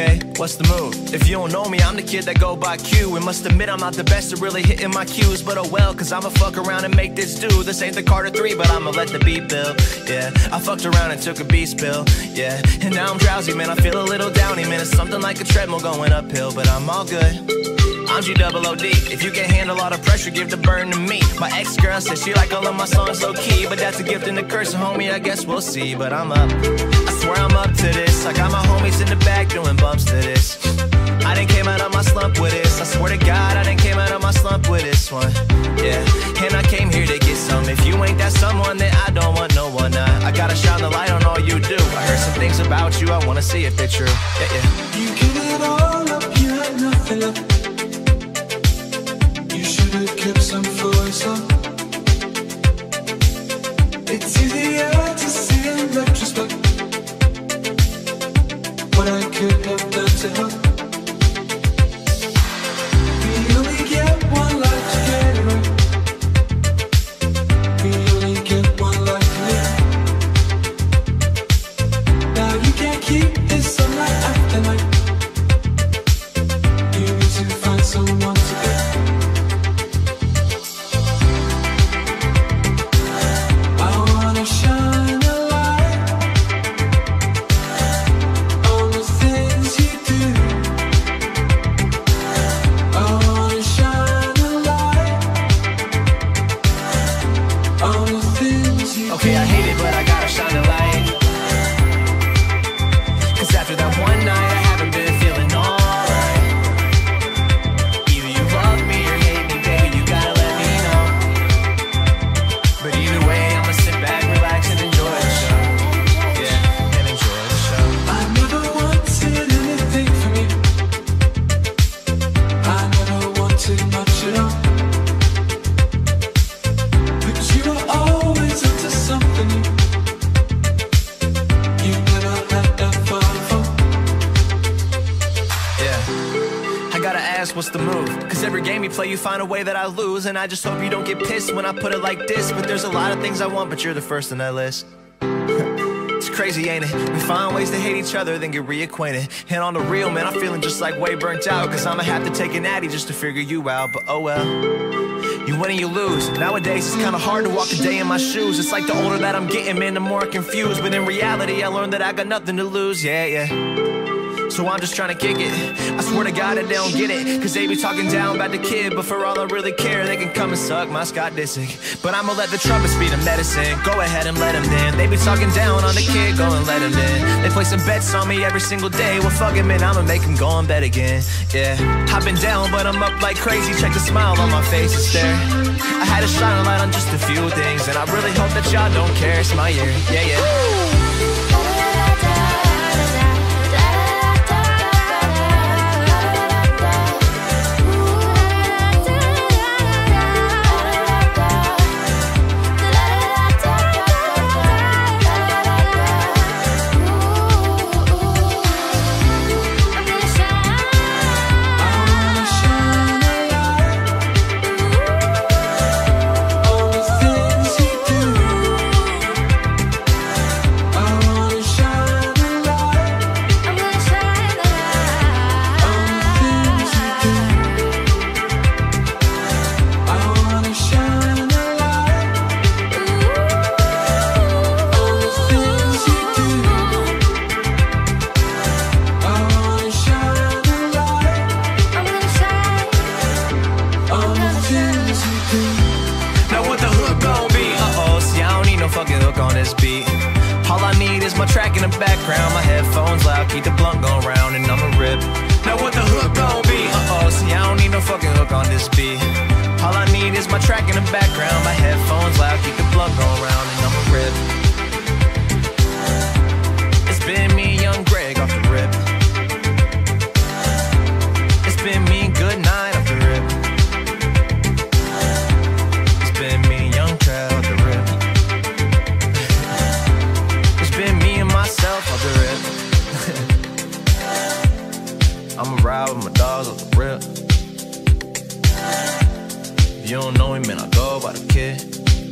okay, what's the move? If you don't know me, I'm the kid that go by Q, and must admit I'm not the best at really hitting my cues, but oh well, cause I'ma fuck around and make this do. This ain't the Carter 3, but I'ma let the beat build, yeah. I fucked around and took a beast pill, yeah. And now I'm drowsy, man, I feel a little downy, man. It's something like a treadmill going uphill, but I'm all good. I'm G-double-O-D. If you can't handle all the pressure, give the burden to me. My ex-girl said she like all of my songs low key, but that's a gift and a curse, and homie, I guess we'll see. But I'm up, I swear I'm up to this. I got my homies in the back doing bumps to this. I done came out of my slump with this. I swear to God, I done came out of my slump with this one. Yeah, and I came here to get some. If you ain't that someone, then I don't want no one. I gotta shine the light on all you do. I heard some things about you, I wanna see if they're true. Yeah, yeah. You give it all up, you had nothing left. Kept some for yourself. It's easier to see in retrospect what I could have done to help. We only get one life to get it right. We only get one life to live. Now you can't keep this sunlight after night. You need to find someone to get. Okay, I hate it, but I gotta shine a light. Cause after that one night, I haven't been feeling alright. Either you love me or hate me, baby, you gotta let me know. But either way, I'ma sit back, relax, and enjoy the show. Yeah, and enjoy the show. I never wanted anything from you. I never wanted much at all. But you were always up to something new. You never had that far before. Yeah, I gotta ask, what's the move? Cause every game you play you find a way that I lose, and I just hope you don't get pissed when I put it like this. But there's a lot of things I want, but you're the first on that list. It's crazy, ain't it? We find ways to hate each other, then get reacquainted. And on the real, man, I'm feeling just like way burnt out, cause I'ma have to take an Addy just to figure you out. But oh well, you win and you lose. Nowadays it's kinda hard to walk a day in my shoes. It's like the older that I'm getting, man, the more I'm confused. But in reality I learned that I got nothing to lose. Yeah, yeah. So I'm just trying to kick it. I swear to God that they don't get it, cause they be talking down about the kid, but for all I really care, they can come and suck my Scott Disick. But I'ma let the trumpets be the medicine. Go ahead and let them in. They be talking down on the kid, go and let them in. They play some bets on me every single day. Well fuck it, man, I'ma make them go and bet again. Yeah, I've been down but I'm up like crazy. Check the smile on my face, it's there. I had a shine light on just a few things, and I really hope that y'all don't care, it's my year. Yeah, yeah. Woo! Fucking hook on this beat. All I need is my track in the background. My headphones loud, keep the blunt going round, and I'ma rip. Now what the hook gon' be? See, I don't need no fucking hook on this beat. All I need is my track in the background. My headphones loud, keep the blunt going round, and I'ma rip. It's been me, Young Greg, off the rip. It's been me, Good Night, off the rip. It's been me, Young Trav, off the rip. Off the rip. I'ma ride with my dogs off the rip. If you don't know him, man, I go by the kid.